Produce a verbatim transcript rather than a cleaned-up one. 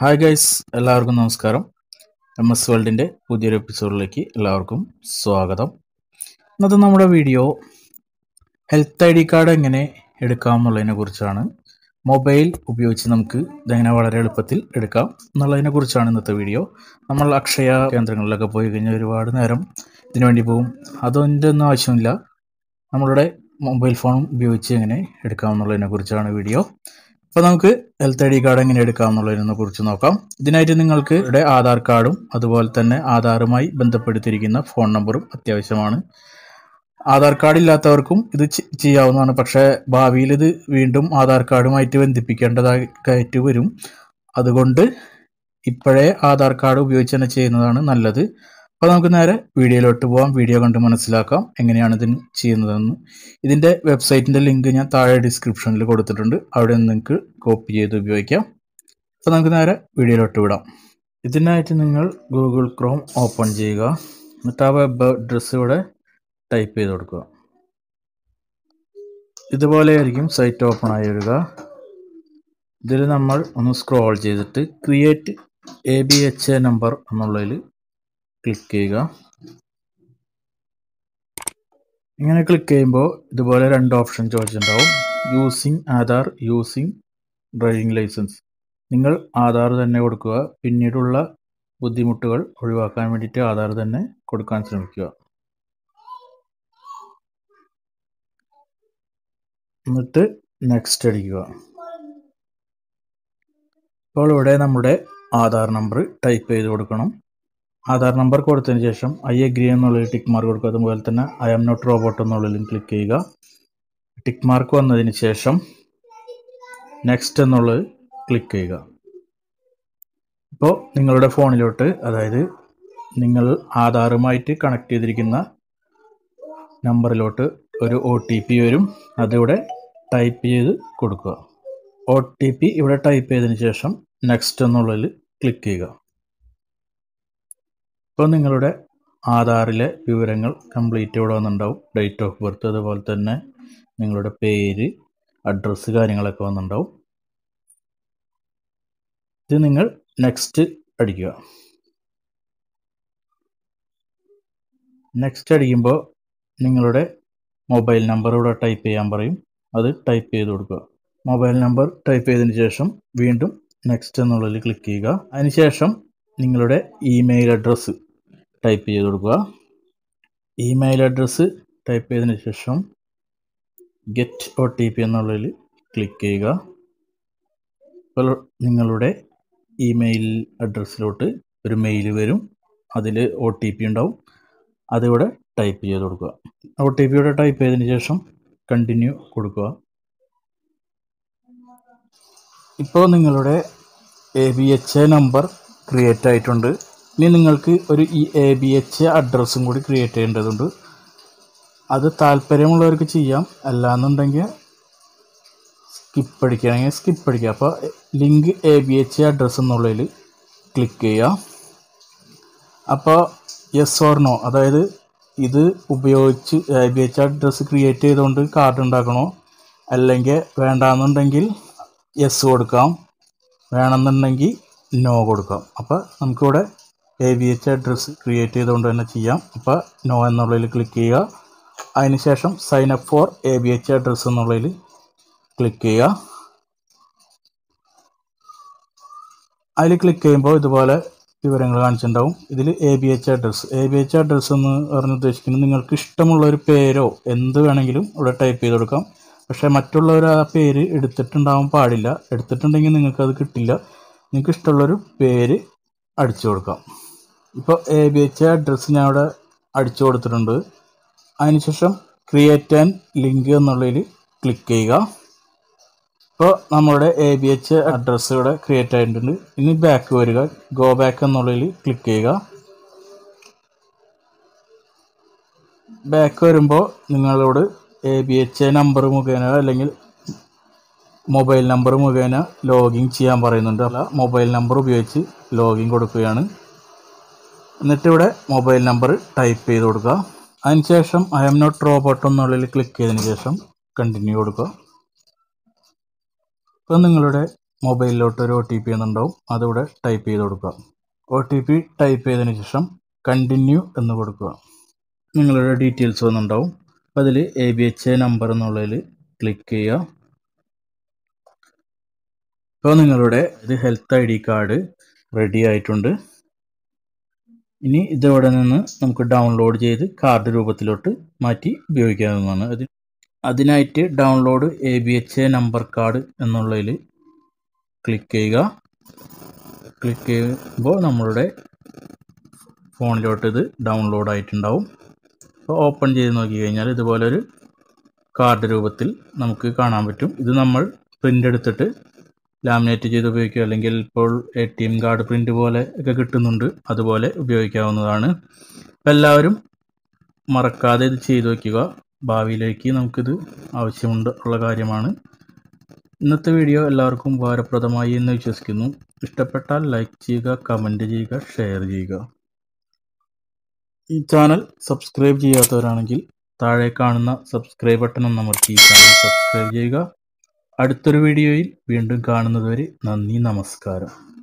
Hi guys, എല്ലാവർക്കും നമസ്കാരം. M S Worldന്റെ പുതിയൊരു എപ്പിസോഡിലേക്ക് എല്ലാവർക്കും സ്വാഗതം. ഇന്നത്തെ നമ്മുടെ video health I D card എങ്ങനെ എടുക്കാമെന്നുള്ളതിനെ കുറിച്ചാണ്. മൊബൈൽ ഉപയോഗിച്ച് നമുക്ക് ഇതെങ്ങനെ വളരെ എളുപ്പത്തിൽ എടുക്കാം എന്നുള്ളതിനെ കുറിച്ചാണ് ഇന്നത്തെ വീഡിയോ. നമ്മൾ അക്ഷയ കേന്ദ്രങ്ങളിലൊക്കെ പോയി കഴിഞ്ഞാൽ ഒരുപാട് നേരം ഇതിനു വേണ്ടി പോകും. അതിൻ്റെ ഒന്നും ആവശ്യമില്ല. നമ്മളുടെ മൊബൈൽ ഫോൺ ഉപയോഗിച്ച് എങ്ങനെ എടുക്കാമെന്നുള്ളതിനെ കുറിച്ചാണ് വീഡിയോ. അപ്പോൾ നമുക്ക് ഹെൽത്ത് ഐ ഡി കാർഡ് എങ്ങനെ എടുക്കാമെന്നുള്ളതിനെ കുറിച്ച് നോക്കാം. ഇതിനായിട്ട് നിങ്ങൾക്ക് ഇവിടെ ആധാർ കാർഡും അതുപോലെ തന്നെ ആധാറുമായി ബന്ധപ്പെടുത്തിയിരിക്കുന്ന ഫോൺ നമ്പറും അത്യാവശ്യമാണ്. ആധാർ കാർഡ് ഇല്ലാത്തവർക്കും ഇത് ചെയ്യാവുന്നതാണ്. പക്ഷേ ഭാവിയിൽ ഇത് വീണ്ടും ആധാർ കാർഡുമായിട്ട് ബന്ധിപ്പിക്കേണ്ടതായിട്ട് വരും. അതുകൊണ്ട് ഇപ്പോഴേ ആധാർ കാർഡ് ഉപയോഗിച്ച് തന്നെ ചെയ്യുന്നതാണ് നല്ലത്. അപ്പോൾ നമുക്ക് നേരെ വീഡിയോയിലോട്ട് പോകാം. വീഡിയോ കണ്ട് മനസ്സിലാക്കാം എങ്ങനെയാണ് ഇതിന് ചെയ്യുന്നതെന്ന്. ഇതിൻ്റെ വെബ്സൈറ്റിൻ്റെ ലിങ്ക് ഞാൻ താഴെ ഡിസ്ക്രിപ്ഷനിൽ കൊടുത്തിട്ടുണ്ട്. അവിടെ നിന്ന് നിങ്ങൾക്ക് കോപ്പി ചെയ്ത് ഉപയോഗിക്കാം. അപ്പോൾ നമുക്ക് നേരെ വീഡിയോയിലോട്ട് വിടാം. ഇതിനായിട്ട് നിങ്ങൾ ഗൂഗിൾ ക്രോം ഓപ്പൺ ചെയ്യുക. എന്നിട്ട് ആ വെബ് അഡ്രസ്സ് ഇവിടെ ടൈപ്പ് ചെയ്ത് കൊടുക്കുക. ഇതുപോലെയായിരിക്കും സൈറ്റ് ഓപ്പൺ ആയി വരിക. ഇതിൽ നമ്മൾ ഒന്ന് സ്ക്രോൾ ചെയ്തിട്ട് create A B H A number എന്നുള്ളതിൽ ക്ലിക്ക് ചെയ്യുക. ഇങ്ങനെ ക്ലിക്ക് ചെയ്യുമ്പോൾ ഇതുപോലെ രണ്ട് ഓപ്ഷൻ ചോദിച്ചിട്ടുണ്ടാവും. Using Aadhaar, using driving licence. നിങ്ങൾ ആധാർ തന്നെ കൊടുക്കുക. പിന്നീടുള്ള ബുദ്ധിമുട്ടുകൾ ഒഴിവാക്കാൻ വേണ്ടിയിട്ട് ആധാർ തന്നെ കൊടുക്കാൻ ശ്രമിക്കുക. എന്നിട്ട് നെക്സ്റ്റ് അടിക്കുക. ഇപ്പോൾ ഇവിടെ നമ്മുടെ ആധാർ നമ്പർ ടൈപ്പ് ചെയ്ത് കൊടുക്കണം. ആധാർ നമ്പർ കൊടുത്തതിന് ശേഷം ഐ അഗ്രി എന്നുള്ളൊരു ടിക്ക് മാർക്ക് കൊടുക്കുക. അതുപോലെ തന്നെ ഐ ആം നോട്ട് റോബോട്ട് എന്നുള്ളതിലും ക്ലിക്ക് ചെയ്യുക. ടിക്ക് മാർക്ക് വന്നതിന് ശേഷം നെക്സ്റ്റ് എന്നുള്ളത് ക്ലിക്ക് ചെയ്യുക. ഇപ്പോൾ നിങ്ങളുടെ ഫോണിലോട്ട്, അതായത് നിങ്ങൾ ആധാറുമായിട്ട് കണക്ട് ചെയ്തിരിക്കുന്ന നമ്പറിലോട്ട് ഒരു ഒ ടി പി വരും. അതിവിടെ ടൈപ്പ് ചെയ്ത് കൊടുക്കുക. ഒ ടി പി ഇവിടെ ടൈപ്പ് ചെയ്തതിന് ശേഷം നെക്സ്റ്റ് എന്നുള്ളതിൽ ക്ലിക്ക് ചെയ്യുക. ഇപ്പോൾ നിങ്ങളുടെ ആധാറിലെ വിവരങ്ങൾ കംപ്ലീറ്റ് ഇവിടെ വന്നിട്ടുണ്ടാവും. ഡേറ്റ് ഓഫ് ബർത്ത്, അതുപോലെ തന്നെ നിങ്ങളുടെ പേര്, അഡ്രസ്സ്, കാര്യങ്ങളൊക്കെ വന്നിട്ടുണ്ടാവും. ഇത് നിങ്ങൾ നെക്സ്റ്റ് അടിക്കുക. നെക്സ്റ്റ് അടിക്കുമ്പോൾ നിങ്ങളുടെ മൊബൈൽ നമ്പർ ഇവിടെ ടൈപ്പ് ചെയ്യാൻ പറയും. അത് ടൈപ്പ് ചെയ്ത് കൊടുക്കുക. മൊബൈൽ നമ്പർ ടൈപ്പ് ചെയ്തതിന് ശേഷം വീണ്ടും നെക്സ്റ്റ് എന്നുള്ളതിൽ ക്ലിക്ക് ചെയ്യുക. അതിനുശേഷം നിങ്ങളുടെ ഇമെയിൽ അഡ്രസ്സ് ടൈപ്പ് ചെയ്ത് കൊടുക്കുക. ഇമെയിൽ അഡ്രസ്സ് ടൈപ്പ് ചെയ്തതിന് ശേഷം ഗെറ്റ് ഒ ടി പി എന്നുള്ളതിൽ ക്ലിക്ക് ചെയ്യുക. അപ്പോൾ നിങ്ങളുടെ ഇമെയിൽ അഡ്രസ്സിലോട്ട് ഒരു മെയിൽ വരും. അതിൽ ഒ ടി പി ഉണ്ടാവും. അതിവിടെ ടൈപ്പ് ചെയ്ത് കൊടുക്കുക. ഒ ടി പിയുടെ ടൈപ്പ് ചെയ്തതിന് ശേഷം കണ്ടിന്യൂ കൊടുക്കുക. ഇപ്പോൾ നിങ്ങളുടെ A B H A number create ആയിട്ടുണ്ട്. ഇനി നിങ്ങൾക്ക് ഒരു ഇ എ ബി എച്ച് അഡ്രസ്സും കൂടി ക്രിയേറ്റ് ചെയ്യേണ്ടതുണ്ട്. അത് താല്പര്യമുള്ളവർക്ക് ചെയ്യാം. അല്ലാന്നുണ്ടെങ്കിൽ സ്കിപ്പ് അടിക്കുകയാണെങ്കിൽ സ്കിപ്പ് അടിക്കുക. അപ്പോൾ link A B H address എന്നുള്ളതിൽ ക്ലിക്ക് ചെയ്യുക. അപ്പോൾ യെസ് ഓർ നോ, അതായത് ഇത് ഉപയോഗിച്ച് A B H address create ചെയ്തുകൊണ്ട് കാർഡ് ഉണ്ടാക്കണോ, അല്ലെങ്കിൽ വേണ്ടാന്നുണ്ടെങ്കിൽ യെസ് കൊടുക്കാം, വേണമെന്നുണ്ടെങ്കിൽ നോ കൊടുക്കാം. അപ്പോൾ നമുക്കിവിടെ A B H address create ചെയ്തുകൊണ്ട് തന്നെ ചെയ്യാം. അപ്പോൾ നോ എന്നുള്ളതിൽ ക്ലിക്ക് ചെയ്യുക. അതിനുശേഷം sign up for A B H address എന്നുള്ളതിൽ ക്ലിക്ക് ചെയ്യുക. അതിൽ ക്ലിക്ക് ചെയ്യുമ്പോൾ ഇതുപോലെ വിവരങ്ങൾ കാണിച്ചിട്ടുണ്ടാവും. ഇതിൽ A B H address A B H address എന്ന് പറഞ്ഞ് ഉദ്ദേശിക്കുന്നത് നിങ്ങൾക്ക് ഇഷ്ടമുള്ള ഒരു പേരോ എന്ത് വേണമെങ്കിലും ഇവിടെ ടൈപ്പ് ചെയ്ത് കൊടുക്കാം. പക്ഷേ മറ്റുള്ളവർ ആ പേര് എടുത്തിട്ടുണ്ടാവാൻ പാടില്ല. എടുത്തിട്ടുണ്ടെങ്കിൽ നിങ്ങൾക്കത് കിട്ടില്ല. നിങ്ങൾക്ക് ഇഷ്ടമുള്ളൊരു പേര് അടിച്ചു കൊടുക്കാം. ഇപ്പോൾ എ ബി എച്ച് അഡ്രസ്സ് ഞാൻ അവിടെ അടിച്ചു കൊടുത്തിട്ടുണ്ട്. അതിനുശേഷം ക്രിയേറ്റ് ആൻഡ് ലിങ്ക് എന്നുള്ളതിൽ ക്ലിക്ക് ചെയ്യുക. ഇപ്പോൾ നമ്മുടെ എ ബി എച്ച് അഡ്രസ്സ് ഇവിടെ ക്രിയേറ്റ് ആയിട്ടുണ്ട്. ഇനി ബാക്ക് വരിക. ഗോ ബാക്ക് എന്നുള്ളതിൽ ക്ലിക്ക് ചെയ്യുക. ബാക്ക് വരുമ്പോൾ നിങ്ങളോട് എ ബി എച്ച് നമ്പർ മുഖേന അല്ലെങ്കിൽ മൊബൈൽ നമ്പർ മുഖേന ലോഗിൻ ചെയ്യാൻ പറയുന്നുണ്ട്. അല്ല, മൊബൈൽ നമ്പർ ഉപയോഗിച്ച് ലോഗിൻ കൊടുക്കുകയാണ്. എന്നിട്ടിവിടെ മൊബൈൽ നമ്പർ ടൈപ്പ് ചെയ്ത് കൊടുക്കുക. അതിനുശേഷം ഐ ആം നോട്ട് റോബോട്ട് എന്നുള്ളിൽ ക്ലിക്ക് ചെയ്തതിന് ശേഷം കണ്ടിന്യൂ കൊടുക്കുക. ഇപ്പോൾ നിങ്ങളുടെ mobile O T P and type O T P type continue and details on A B H A number click here. The health I D card ready itunde. Ini the order download the card rubatilotu, Mati Biogan. Adinite download A B H A number card and no click Kega. Click Bo number phone the download item down. So open the wallet card rubatil, Namkanabitum. The number printed thirty. Laminate ചെയ്തു ഉപയോഗിക്കുക അല്ലെങ്കിൽ ഇപ്പോൾ ATM card print പോലെ ഒക്കെ കിട്ടുന്നുണ്ട് അതുപോലെ ഉപയോഗിക്കാവുന്നതാണ് എല്ലാവരും മറക്കാതെ ഇത് ചെയ്തു വെക്കുക ഭാവിയിലേക്ക് നമുക്ക് ഇത് ആവശ്യമുള്ള കാര്യമാണ് ഇന്നത്തെ വീഡിയോ എല്ലാവർക്കും ഉപകാരപ്രദമായി എന്ന് വിശ്വസിക്കുന്നു ഇഷ്ടപ്പെട്ടാൽ ലൈക്ക് ചെയ്യുക കമന്റ് ചെയ്യുക ഷെയർ ചെയ്യുക ഈ ചാനൽ സബ്സ്ക്രൈബ് ചെയ്യാത്തവരാണെങ്കിൽ താഴെ കാണുന്ന സബ്സ്ക്രൈബ് ബട്ടൺ ഒന്ന് അമർത്തി ചാനൽ സബ്സ്ക്രൈബ് ചെയ്യുക അടുത്തൊരു വീഡിയോയിൽ വീണ്ടും കാണുന്നതുവരെ നന്ദി നമസ്കാരം